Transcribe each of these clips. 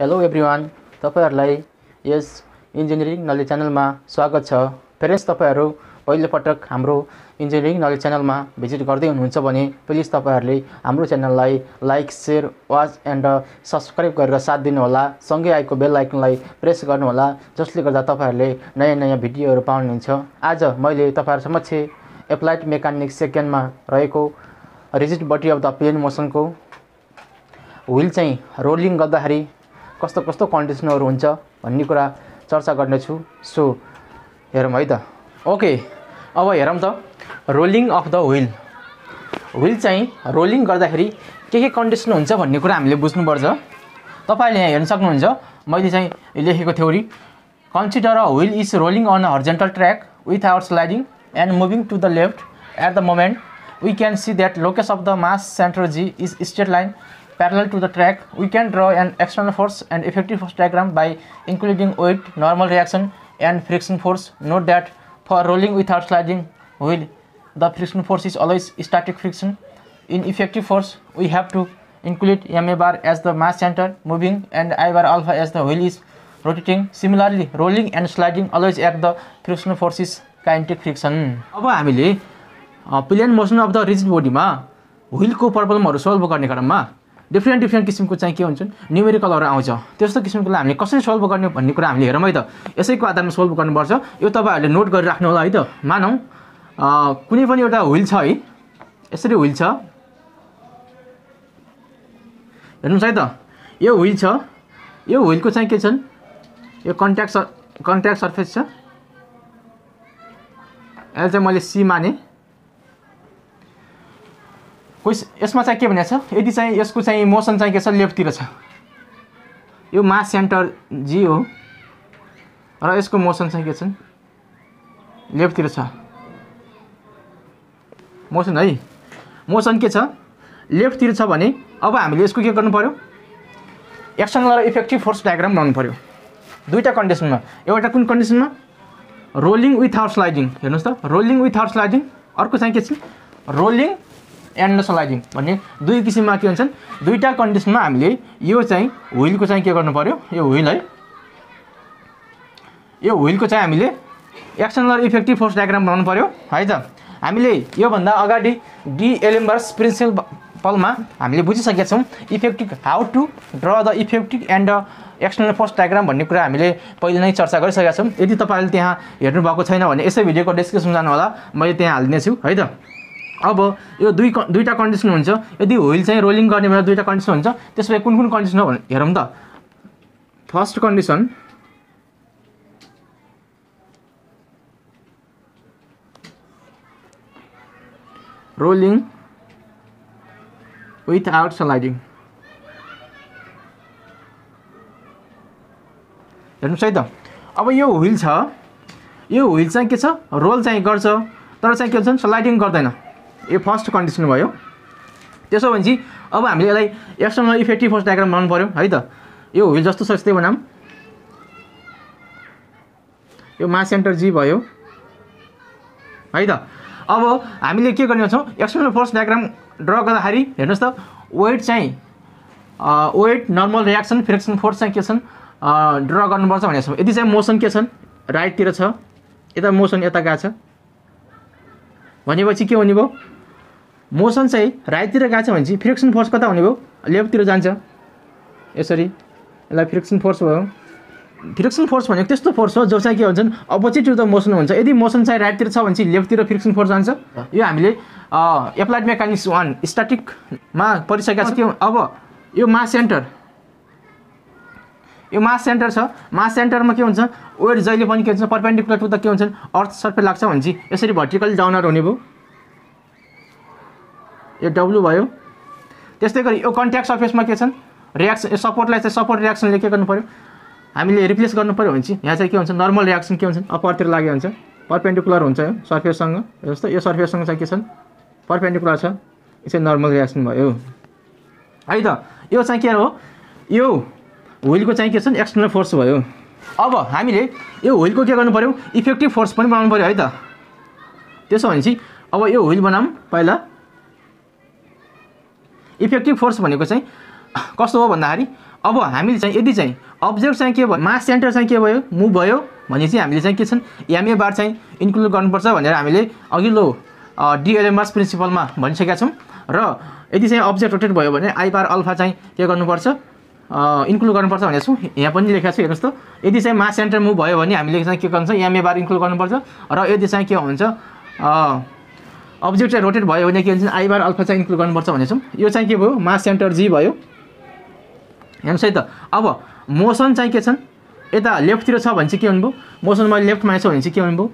Hello everyone तपाईहरुलाई यस engineering knowledge च्यानलमा स्वागत छ। फ्रेन्ड्स, तपाईहरु पहिलो पटक हाम्रो इन्जिनियरिङ नलेज च्यानलमा भिजिट गर्दै हुनुहुन्छ भने प्लिज तपाईहरुले हाम्रो च्यानललाई like, share, watch and subscribe गरेर साथ दिनु होला। सँगै आएको बेल आइकनलाई प्रेस गर्नु होला, जसले गर्दा तपाईहरुले नयाँ नयाँ भिडियोहरु पाउनुहुन्छ। आज मैले तपाईहरु समक्ष एप्लाइड मेकानिक्स सेकेन्डमा रहेको rigid body of the plane मोसनको व्हील चाहिँ रोलिङ गर्दाखेरि कस्तो कस्तो कन्डिसनहरु हुन्छ भन्ने कुरा चर्चा गर्ने छु। सो हेरौं है त। ओके, अब हेरौं त rolling of the wheel. Wheel चाहिँ रोलिङ गर्दाखेरि के कन्डिसन हुन्छ भन्ने कुरा हामीले बुझ्नुपर्छ। तपाईले यहाँ हेर्न सक्नुहुन्छ, मैले चाहिँ लेखेको theory consider a wheel is rolling on a horizontal track without sliding and moving to the left at the moment we can see that locus of the mass centre G is straight line parallel to the track. We can draw an external force and effective force diagram by including weight, normal reaction and friction force. Note that for rolling without sliding wheel, the friction force is always static friction. In effective force, we have to include ma bar as the mass center moving and I bar alpha as the wheel is rotating. Similarly, rolling and sliding always act the frictional force is kinetic friction. अब हामीले plane motion of the rigid body मा wheel को problem हरु solve गर्ने क्रममा different किसिमको चाहिँ के हुन्छ न्यूमेरिकलहरु आउँछ। त्यस्तो किसिमकोलाई हामीले कसरी सोल्भ गर्ने भन्ने कुरा हामीले हेरौँ है त। यसैको आधारमा सोल्भ गर्नुपर्छ। यो तपाईहरुले नोट गरिराख्नु होला है त। मानौ कुनै पनि एउटा व्हील छ है, यसरी व्हील छ, हेर्नुस् है त। यो व्हील छ, यो व्हीलको चाहिँ के छन्, यो कन्ट्याक्ट सर्फेस छ। अहिले चाहिँ मैले सी माने। यसमा चाहिँ के भनेको छ, यदि चाहिँ यसको चाहिँ मोसन चाहिँ के छ, लेफ्टतिर छ, यो मास सेन्टर जी हो र यसको मोसन चाहिँ के छन्, लेफ्टतिर छ मोसन है। मोसन के छ, लेफ्टतिर छ भने अब हामीले यसको के गर्नु पर्यो, एक्सटर्नल र इफेक्टिभ फोर्स डायग्राम बनाउनु पर्यो। दुईटा कन्डिसनमा, एउटा कुन कन्डिसनमा, रोलिङ विथआउट स्लाइडिङ। हेर्नुहोस् त, रोलिङ विथआउट स्लाइडिङ, अर्को चाहिँ के छ, रोलिङ एन्ड स्लाइडिङ भन्ने दुई किसिममा के हुन्छन्। दुईटा कन्डिसनमा हामीले यो चाहिँ व्हीलको चाहिँ के गर्नु पर्यो, यो व्हील है, यो व्हीलको चाहिँ हामीले एक्सटर्नल इफेक्टिभ फोर्स डायग्राम बनाउनु पर्यो है त। हामीले योभन्दा अगाडि डी एलेम्बर्ट्स प्रिन्सिपलमा हामीले बुझिसकेका छौँ effective, how to draw the effective and external force diagram भन्ने कुरा हामीले पहिले नै चर्चा गरिसकेका छौँ। यदि तपाईँले त्यहाँ हेर्नुभएको छैन भने यसै भिडियोको डिस्क्रिप्सन जानु होला, मैले त्यहाँ हालिदिनेछु है त। अब यो दुईटा कन्डिसन हुन्छ। यदि व्हील चाहिँ रोलिङ गर्ने बेला दुईटा कन्डिसन हुन्छ, त्यसपछि कुन कुन कन्डिसन हो हेरौँ त। First condition, rolling without sliding. हेर्नुहोस् है त, अब यो व्हील छ, यो व्हील चाहिँ के छ, रोल चाहिँ गर्छ तर चाहिँ के हुन्छ, स्लाइडिङ गर्दैन। यो फर्स्ट कन्डिसन भयो। त्यसो भने चाहिँ अब हामीले यसलाई एक्सटर्नल इफेक्टिभ फोर्स डायग्राम बनाउनु पर्यो है त। यो व्हील जस्तो छ त्यस्तै बनाऊँ। यो मास सेन्टर जी भयो है त। अब हामीले के गर्ने छौँ, एक्सटर्नल फोर्स डायग्राम ड्र गर्दाखेरि हेर्नुहोस् त, वेट चाहिँ weight, normal reaction, friction force चाहिँ के छन् ड्र गर्नुपर्छ भनेको छौँ। यदि चाहिँ मोसन के छन्, राइटतिर छ, यता मोसन यता गएको छ भनेपछि के हुने भयो, मोसन चाहिँ राइटतिर गएको छ भने चाहिँ फ्रिक्सन फोर्स कता हुने भयो, लेफ्टतिर जान्छ। यसरी यसलाई फ्रिक्सन फोर्स भयो। फ्रिक्सन फोर्स भनेको त्यस्तो फोर्स हो जो चाहिँ के भन्छन्, अपोजिट टु द मोसन हुन्छ। यदि मोसन चाहिँ राइटतिर छ भने चाहिँ लेफ्टतिर फ्रिक्सन फोर्स जान्छ। यो हामीले एप्लाइड मेकानिक्स 1 स्ट्याटिकमा परिसकेका छौँ। अब यो मास सेन्टर, यो मास सेन्टर छ, मास सेन्टरमा के हुन्छ, वेट जहिले पनि के हुन्छ परपेन्डिकुलर टु द के हुन्छन्, अर्थ सर्फेस लाग्छ भने चाहिँ यसरी भर्टिकल डाउनर हुने भयो, यो डब्लु भयो। त्यस्तै गरी यो कन्ट्याक्ट सर्फेसमा के छन्, रियाक्सन, यो सपोर्टलाई चाहिँ सपोर्ट रियाक्सनले के गर्नु पर्यो, हामीले रिप्लेस गर्नु पर्यो भने चाहिँ यहाँ चाहिँ के हुन्छ, नर्मल रियाक्सन के हुन्छन्, अपरतिर लाग्यो हुन्छ, परपेन्डिकुलर हुन्छ यो सर्फेससँग। जस्तो यो सर्फेससँग चाहिँ के छन्, परपेन्डिकुलर छ, यो चाहिँ नर्मल रियाक्सन भयो है त। यो चाहिँ के हो, यो व्हीलको चाहिँ के छन्, एक्सटर्नल फोर्स भयो। अब हामीले यो व्हीलको के गर्नु पर्यो, इफेक्टिभ फोर्स पनि बनाउनु पर्यो है त। त्यसो भने चाहिँ अब यो व्हील बनाऊँ पहिला। इफेक्टिभ फोर्स भनेको चाहिँ कस्तो हो भन्दाखेरि, अब हामीले चाहिँ यदि चाहिँ अब्जेक्ट चाहिँ के भयो मास सेन्टर चाहिँ के भयो मुभ भयो भनेपछि हामीले चाहिँ के छन् एमए बार चाहिँ इन्क्लुड गर्नुपर्छ भनेर हामीले अघिल्लो डीएलएमएस प्रिन्सिपलमा भनिसकेका छौँ र यदि चाहिँ अब्जेक्ट रोटेट भयो भने आई बार अल्फा चाहिँ के गर्नुपर्छ इन्क्लुड गर्नुपर्छ भनेको छु। यहाँ पनि लेखेको छु हेर्नुस् त। यदि चाहिँ मास सेन्टर मुभ भयो भने हामीले चाहिँ के गर्नुपर्छ एमए बार इन्क्लुड गर्नुपर्छ र यदि चाहिँ के हुन्छ अब्जेक्ट चाहिँ रोटेट भयो भने के हुन्छ आई बार अल्फा चाहिँ इन्क्लुड गर्नुपर्छ भनेको छौँ। यो चाहिँ के भयो मास सेन्टर जी भयो। हेर्नुहोस् है त। अब मोसन चाहिँ के छन् यता लेफ्टतिर छ भने चाहिँ के हुनुभयो मोसन मैले लेफ्टमा छ भने चाहिँ के हुनुभयो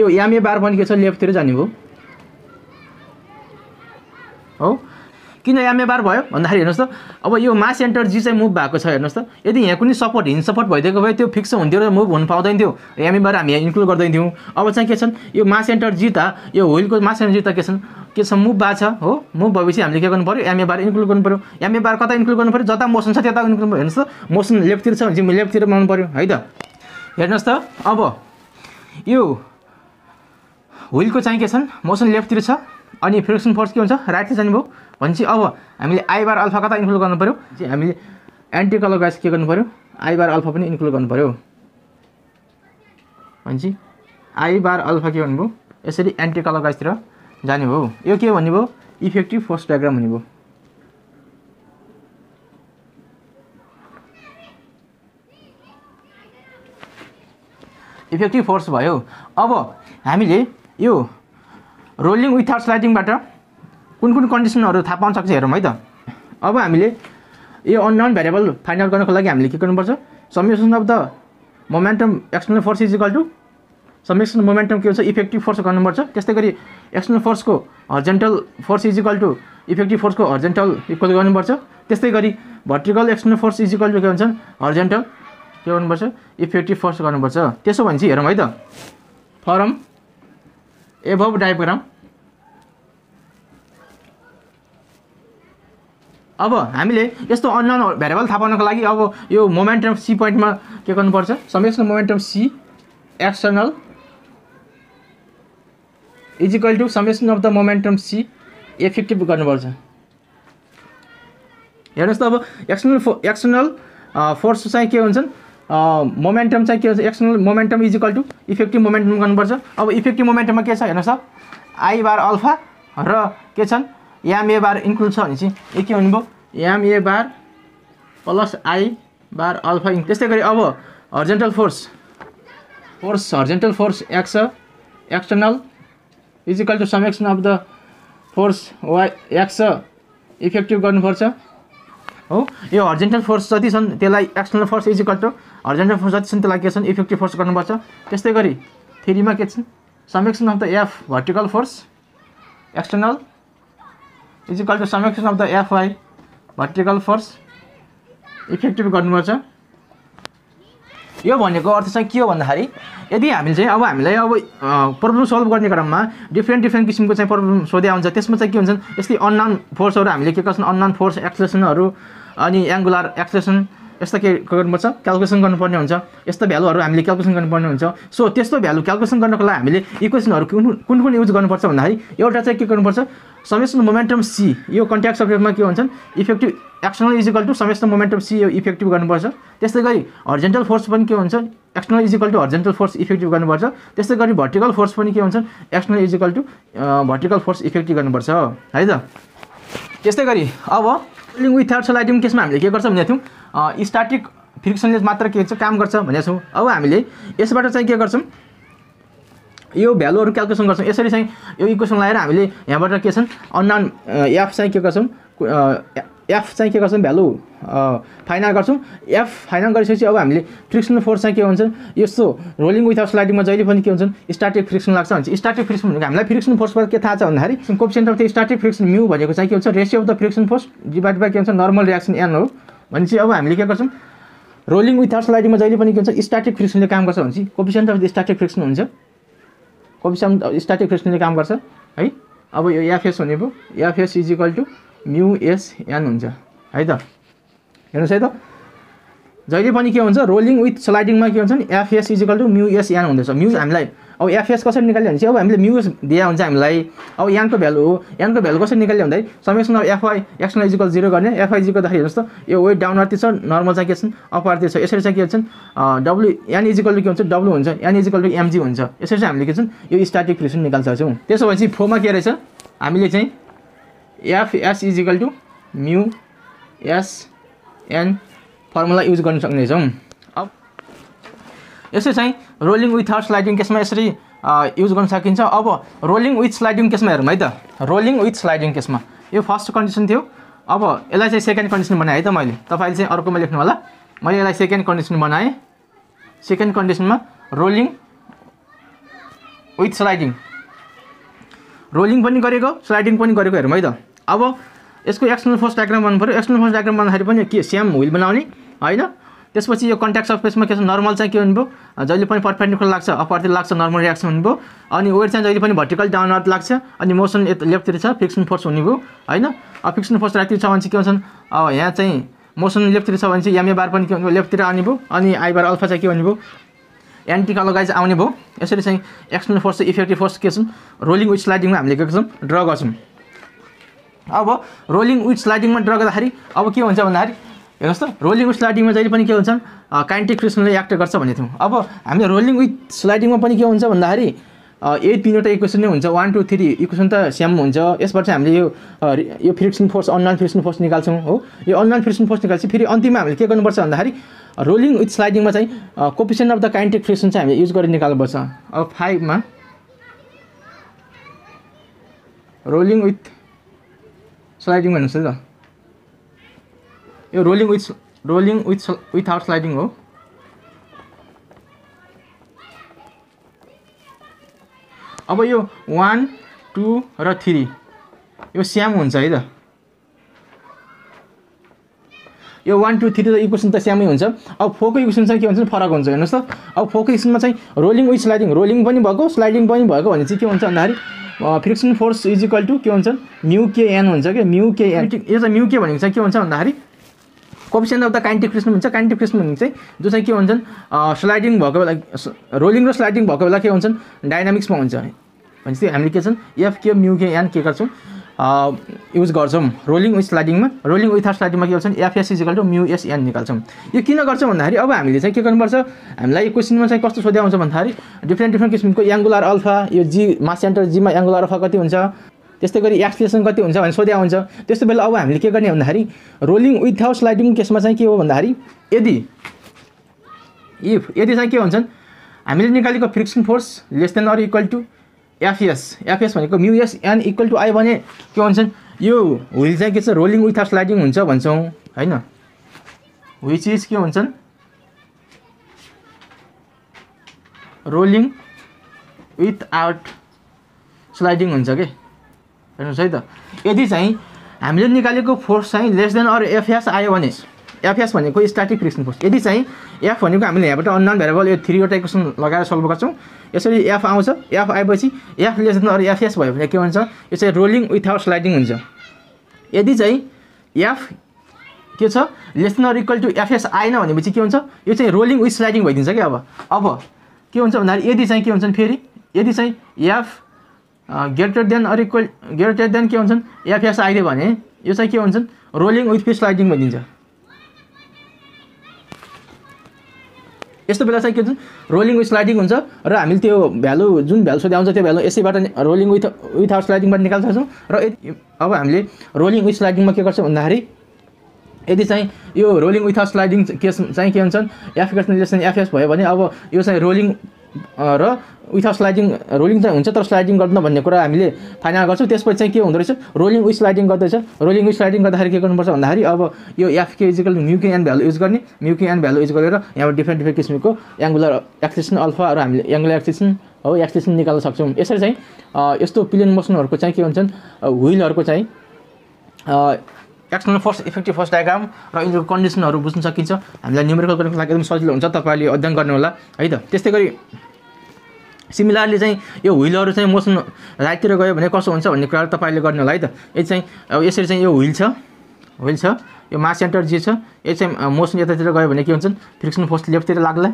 यो एमए बार पनि के छ लेफ्टतिर जाने भयो हो। किन एमए बार भयो भन्दाखेरि हेर्नुहोस् त अब यो मास सेन्टर जी चाहिँ मुभ भएको छ। हेर्नुहोस् त यदि यहाँ कुनै सपोर्ट हिन्ज सपोर्ट भइदिएको भए त्यो फिक्स हुन्थ्यो र मुभ हुन पाउँदैन थियो। एमए बार हामी यहाँ इन्क्लुड गर्दैन थियौँ। अब चाहिँ के छन् यो मास सेन्टर जी त यो व्हीलको मास सेन्टर जी त के छ मुभ भएको छ हो। मुभ भएपछि हामीले के गर्नु पऱ्यो एमए बार इन्क्लुड गर्नु पऱ्यो। एमए बार कता इन्क्लुड गर्नु पऱ्यो जता मोसन छ त्यता इन्क्लुड गर्नु। हेर्नुहोस् त मोसन लेफ्टतिर छ भने चाहिँ लेफ्टतिर बनाउनु पऱ्यो है त। हेर्नुहोस् त अब यो व्हीलको चाहिँ के छन् मोसन लेफ्टतिर छ अनि फ्रिक्सन फोर्स के हुन्छ राइटतिर जाने भयो भनेपछि अब हामीले आई बार अल्फा कता इन्क्लुड गर्नु पऱ्यो चाहिँ हामीले एन्टी क्लकवाइज के गर्नु पऱ्यो आई बार अल्फा पनि इन्क्लुड गर्नु पऱ्यो भनेपछि आई बार अल्फा के भन्नुभयो यसरी एन्टी क्लकवाइजतिर जाने भयो। यो के भन्नुभयो इफेक्टिभ फोर्स डायग्राम भन्नुभयो। इफेक्टिभ फोर्स भयो। अब हामीले यो रोलिङ विथआउट स्लाइडिङबाट कुन कुन कन्डिसनहरू थाहा पाउन सक्छ हेरौँ है त। अब हामीले यो अननोन भेरिएबल फाइन्ड आउट गर्नको लागि हामीले के गर्नुपर्छ summation of the momentum external force is equal to summation momentum के हुन्छ इफेक्टिभ फोर्स गर्नुपर्छ। त्यस्तै गरी एक्सटर्नल फोर्सको horizontal force is equal to effective फोर्सको हर्जेन्टल इक्वल गर्नुपर्छ। त्यस्तै गरी vertical external force is equal to के हुन्छ हर्जेन्टल के गर्नुपर्छ इफेक्टिभ फोर्स गर्नुपर्छ। त्यसो भनेपछि हेरौँ है त फरम एभव डायग्राम। अब हामीले यस्तो अननोन भेरिएबल थाहा पाउनको लागि अब यो मोमेन्टम सी पोइन्टमा के गर्नुपर्छ summation momentum C external is equal to summation of the momentum C effective गर्नुपर्छ। हेर्नुहोस् त अब एक्सटर्नल फोर्स चाहिँ के हुन्छन् मोमेन्टम चाहिँ के हुन्छ external momentum is equal to effective momentum गर्नुपर्छ। अब इफेक्टिभ मोमेन्टममा के छ हेर्नुहोस् त आई बार अल्फा र के छन् एमए बार इन्क्लुड छ भने चाहिँ यो के हुनुभयो MA bar plus I bar alpha. त्यस्तै गरी अब horizontal force X external is equal to summation of the force Y X effective गर्नुपर्छ हो। यो हर्जेन्टल फोर्स जति छन् त्यसलाई external force is equal to horizontal force जति छन् त्यसलाई के छन् इफेक्टिभ फोर्स गर्नुपर्छ। त्यस्तै गरी थ्रीमा के छन् summation of the F vertical force external is equal to summation of the F Y vertical force effective गर्नुपर्छ। यो भनेको अर्थ चाहिँ के हो भन्दाखेरि यदि हामीले चाहिँ अब हामीलाई अब प्रब्लम सल्भ गर्ने क्रममा डिफ्रेन्ट किसिमको चाहिँ प्रब्लम सोधे आउँछ त्यसमा चाहिँ के हुन्छन् यस्तै अननोन फोर्सहरू हामीले के गर्छन् अननोन फोर्स एक्सेलरेसनहरू अनि एङ्गुलर एक्सेलरेसन यस्ता के गर्नुपर्छ क्यालकुलेसन गर्नुपर्ने हुन्छ। यस्तो भ्यालुहरू हामीले क्यालकुलेसन गर्नुपर्ने हुन्छ। सो त्यस्तो भ्यालु क्यालकुलेसन गर्नको लागि हामीले इक्वेसनहरू कुन कुन युज गर्नुपर्छ भन्दाखेरि एउटा चाहिँ के गर्नुपर्छ समेसन मोमेन्टम सी यो कन्ट्याक्ट सब्जेक्टमा के हुन्छन् effective external is equal to summation momentum C यो इफेक्टिभ गर्नुपर्छ। त्यस्तै गरी हर्जेन्टल फोर्स पनि के हुन्छ external is equal to horizontal force effective गर्नुपर्छ। त्यस्तै गरी भर्टिकल फोर्स पनि के हुन्छन् external is equal to vertical force effective गर्नुपर्छ है त। त्यस्तै गरी अब रोलिङ विथआउट स्लाइडिङ केसमा हामीले के गर्छौँ भनेको थियौँ स्ट्याटिक फ्रिक्सनले मात्र के हुन्छ काम गर्छ भनेको छौँ। अब हामीले यसबाट चाहिँ के गर्छौँ यो भ्यालुहरू क्यालकुलेसन गर्छौँ। यसरी चाहिँ यो इक्वेसन लगाएर हामीले यहाँबाट के छन् अननोन एफ चाहिँ के गर्छौँ एफ चाहिँ के गर्छौँ भ्यालु फाइन्ड आउट गर्छौँ। एफ फाइन्ड आउट गरिसकेपछि अब हामीले फ्रिक्सनल फोर्स चाहिँ के हुन्छ यस्तो रोलिङ विथआउट स्लाइडिङमा जहिले पनि के हुन्छन् स्ट्याटिक फ्रिक्सन लाग्छ भन्छ। स्ट्याटिक फ्रिक्सन भनेको हामीलाई फ्रिक्सन फोर्सबाट के थाहा छ भन्दाखेरि coefficient of the static friction mu भनेको चाहिँ के हुन्छ ratio of the friction force divide by के हुन्छ नर्मल रियाक्सन एन हो। भनेपछि अब हामीले के गर्छौँ रोलिङ विथआउट स्लाइडिङमा जहिले पनि के हुन्छ स्ट्याटिक फ्रिक्सनले काम गर्छ भन्छ coefficient of the static friction हुन्छ कोएफिसिएन्ट अफ स्ट्याटिक फ्रिक्सनले काम गर्छ है। अब यो एफएस भनेको FS is equal to mu S N हुन्छ है त। हेर्नुहोस् है त जहिले पनि के हुन्छ रोलिङ विथ स्लाइडिङ मा के हुन्छ नि एफएस = μs n हुन्छ म्यु हामीलाई अब एफएस कसरी निकाल्ने भनेपछि अब हामीले म्यु दिया हुन्छ हामीलाई अब n को भ्यालु हो n को भ्यालु कसरी निकाल्ने भन्दै समेसन अफ एफआई एक्सनल = 0 गर्ने एफआई = त हेर्नुस् त यो वेट डाउन आर्ती छ नर्मल चाहिँ के छन् अप आर्ती छ यसरी चाहिँ के हुन्छ w n = के हुन्छ w हुन्छ n = mg हुन्छ यसरी चाहिँ हामीले के छन् यो स्टॅटिक फ्रिक्सन निकाल्न सक्छौं त्यसो भएपछि फ्लो मा के रहेछ हामीले चाहिँ FS = mu s n formula use गर्न सक्ने छौं अब यसै चाहिँ रोलिङ विथआउट स्लाइडिङ केसमा यसरी युज गर्न सकिन्छ अब रोलिङ विथ स्लाइडिङ केसमा हेरौं है त रोलिङ विथ स्लाइडिङ केसमा यो फर्स्ट कन्डिसन थियो अब यसलाई चाहिँ सेकेन्ड कन्डिसन बनाए है त मैले तपाईले चाहिँ अर्कोमा लेख्नु होला मैले यसलाई सेकेन्ड कन्डिसन बनाए सेकेन्ड कन्डिसनमा रोलिङ विथ स्लाइडिङ रोलिङ पनि गरेको स्लाइडिङ पनि गरेको हेरौं है त अब यसको एक्सटर्नल फोर्स डायग्राम बनाउनु पर्यो एक्सटर्नल फोर्स डायग्राम बनाउँदा पनि के स्याम व्हील बनाउने हैन त्यसपछि यो कन्ट्याक्ट सरफेसमा के छ नर्मल चाहिँ के हुनु भयो जहिले पनि परपेन्डिकुलर लाग्छ अपवर्ड लाग्छ नर्मल रिएक्सन हुनु भयो अनि वेट चाहिँ जहिले पनि भर्टिकल डाउनवर्ड लाग्छ अनि मोसन लेफ्टतिर छ फ्रिक्सन फोर्स हुने भयो हैन अब फ्रिक्सन फोर्स राइटतिर छ भने के हुन्छ अब यहाँ चाहिँ मोसन लेफ्टतिर छ भने एमए बार पनि के हुन्छ लेफ्टतिर आउने भयो अनि आई बार अल्फा चाहिँ के हुने भयो एन्टी क्लकवाइज आउने भयो यसरी चाहिँ एक्सटर्नल फोर्स इफेक्टिभ फोर्स के छन् रोलिङ विथ स्लाइडिङमा हामीले के गर्छौं ड्रा गर्छौं अब रोलिङ विथ स्लाइडिङमा ड्रा गर्दाखेरि अब के हुन्छ भन्दाखेरि हेर्नुस् त रोलिङ विथ स्लाइडिङमा जहिले पनि के हुन्छन् काइनेटिक फ्रिक्सनले एक्ट गर्छ भन्ने थियौं अब हामीले रोलिङ विथ स्लाइडिङमा पनि के हुन्छ भन्दाखेरि यही तीनवटा इक्वेसन नै हुन्छ 1 2 3 इक्वेसन त सेम हुन्छ यसबाट चाहिँ हामीले यो friction force unknown friction force निकाल्छौं हो यो अननोन फ्रिक्सन फोर्स निकाल्छ फेरि अन्तिममा हामीले के गर्नुपर्छ भन्दाखेरि रोलिङ विथ स्लाइडिङमा चाहिँ coefficient of the kinetic friction चाहिँ हामीले युज गरेर निकाल्नुपर्छ अब 5 मा रोलिङ विथ स्लाइडिङ भन्नुस् त यो रोलिङ विथआउट स्लाइडिङ हो अब यो 1 2 र 3 यो स्याम हुन्छ है त यो 1 2 3 त इक्वेसन त स्यामै हुन्छ अब 4 को इक्वेसन चाहिँ के हुन्छ फरक हुन्छ हेर्नुस् त अब 4 को इक्वेसनमा चाहिँ रोलिङ विथ स्लाइडिङ रोलिङ पनि भएको स्लाइडिङ पनि भएको भने चाहिँ के हुन्छ भन्दाखेरि फ्रिक्सन फोर्स = के हुन्छ म्यु के एन हुन्छ के म्यु के एन यो चाहिँ म्यु के भनेको चाहिँ के हुन्छ भन्दाखेरि coefficient of the kinetic friction हुन्छ काइनेटिक फ्रिक्सन भनेको चाहिँ जो चाहिँ के हुन्छन् स्लाइडिङ भएको बेला रोलिङ र स्लाइडिङ भएको बेला के हुन्छन् डायनामिक्समा हुन्छ भनेपछि हामीले के छन् एफ के म्यु के एन के गर्छौं युज गर्छौं रोलिङ विथ स्लाइडिङमा रोलिङ विथआउट स्लाइडिङमा के गर्छन् F S = mu S N निकाल्छौं यो किन गर्छौं भन्दाखेरि अब हामीले चाहिँ के गर्नुपर्छ हामीलाई क्वेशनमा चाहिँ कस्तो सोध्या हुन्छ भन्दाखेरि डिफ्रेन्ट किसिमको एंगुलर अल्फा यो जी मास सेन्टर जी मा एंगुलर अल्फा कति हुन्छ त्यस्तै गरी एक्सेलरेसन कति हुन्छ भने सोध्या हुन्छ त्यस्तो बेला अब हामीले के गर्ने भन्दाखेरि रोलिङ विथआउट स्लाइडिङ केसमा चाहिँ के हो भन्दाखेरि यदि इफ चाहिँ के हुन्छन् हामीले निकालेको फ्रिक्सन फोर्स <= एफएस भनेको μs n = i भने के भन्छन् यो व्हील चाहिँ के छ रोलिङ विथआउट स्लाइडिङ हुन्छ भन्छौं हैन व्हिच इज के भन्छन् रोलिङ विथआउट स्लाइडिङ हुन्छ के हेर्नुस् है त यदि चाहिँ हामीले निकालेको फोर्स चाहिँ <= एफएस आयो भने एफएस भनेको स्टॅटिक फ्रिक्सन फोर्स यदि चाहिँ एफ भनेको हामीले यहाँबाट अननोन भेरिएबल यो 3 वटा इक्वेसन लगाएर सोल्भ गर्छौं यसरी एफ आउँछ एफ आएपछि एफ <= एफएस भयो भने के हुन्छ यो चाहिँ रोलिङ विथआउट स्लाइडिङ हुन्छ यदि चाहिँ एफ के छ <= एफएस आएन भनेपछि के हुन्छ यो चाहिँ रोलिङ विथ स्लाइडिङ भइदिन्छ के अब के हुन्छ भन्दाखेरि यदि चाहिँ के हुन्छन् फेरि यदि चाहिँ एफ ग्रेटर देन के हुन्छन् एफएस आइदियो भने यो चाहिँ के हुन्छन् रोलिङ विथ स्लाइडिङ भइदिन्छ यस्तो बेला चाहिँ के हुन्छ रोलिङ विथ स्लाइडिङ हुन्छ र हामीले त्यो भ्यालु जुन भ्यालु सोध्या हुन्छ त्यो भ्यालु यसैबाट रोलिङ विथआउट स्लाइडिङबाट निकाल्न सक्छौं र अब हामीले रोलिङ विथ स्लाइडिङमा के गर्छौं भन्दाखेरि यदि चाहिँ यो रोलिङ विथआउट स्लाइडिङ केस चाहिँ के हुन्छन् एफएस भयो भने अब यो चाहिँ रोलिङ र विथआउट स्लाइडिङ रोलिङ चाहिँ हुन्छ तर स्लाइडिङ गर्दैन भन्ने कुरा हामीले फाइनल गर्छौं त्यसपछि चाहिँ के हुँदो रहेछ रोलिङ विथ स्लाइडिङ गर्दैछ रोलिङ विथ स्लाइडिङ गर्दाखेरि के गर्नुपर्छ भन्दाखेरि अब यो एफ के = mu K N value use गर्ने mu K N value use गरेर यहाँ डिफ्रेन्ट किसिमको एंगुलर एक्सेलेरेसन अल्फा र हामीले एंगुलर एक्सेलेरेसन हो एक्सेलेरेसन निकाल्न सक्छौं यसरी चाहिँ यस्तो प्लेन मोसनहरुको चाहिँ के हुन्छन् व्हीलहरुको चाहिँ external force effective force diagram र इनको कन्डिसनहरु बुझ्न सकिन्छ हामीलाई न्यूमेरिकल गर्नको लागि एकदम सजिलो हुन्छ तपाईले अध्ययन गर्नु होला है त त्यस्तै गरी सिमिलरली चाहिँ यो व्हीलहरु चाहिँ मोसन राइटतिर गयो भने कस्तो हुन्छ भन्ने कुरा तपाईले गर्नु होला है त यो चाहिँ यसरी चाहिँ यो व्हील छ यो मास सेन्टर जे छ यो चाहिँ मोसन यतातिर गयो भने के हुन्छ फ्रिक्सन फोर्स लेफ्टतिर लाग्ला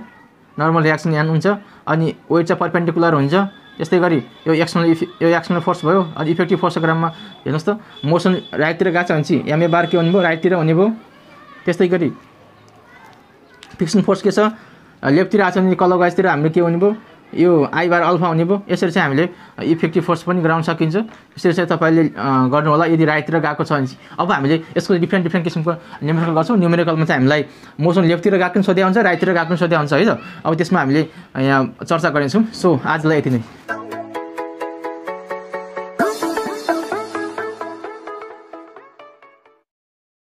नर्मल रिएक्सन यहाँ हुन्छ अनि वेट चाहिँ परपेन्डिकुलर हुन्छ। त्यस्तै गरी यो एक्सनल फोर्स भयो अनि इफेक्टिभ फोर्सको ग्राममा हेर्नुस् त मोसन राइटतिर गएको छ भने चाहिँ एमए बार के हुने भयो राइटतिर हुने भयो। त्यस्तै गरी फ्रिक्सन फोर्स के छ लेफ्टतिर आछ भने कलर वाइजतिर हाम्रो के हुने भयो यो आई बार अल्फा हुने भयो। यसरी चाहिँ हामीले इफेक्टिभ फोर्स पनि गराउन सकिन्छ। यसरी चाहिँ तपाईले गर्नु होला यदि राइटतिर गएको छ भने चाहिँ। अब हामीले यसको डिफ्रेन्ट किसिमको न्युमेरिकल गर्छौं। न्युमेरिकलमा चाहिँ हामीलाई मोसन लेफ्टतिर गएको पनि सोध्या हुन्छ राइटतिर गएको पनि सोध्या हुन्छ है त। अब त्यसमा हामीले यहाँ चर्चा गर्नेछौं। सो आजलाई यति नै।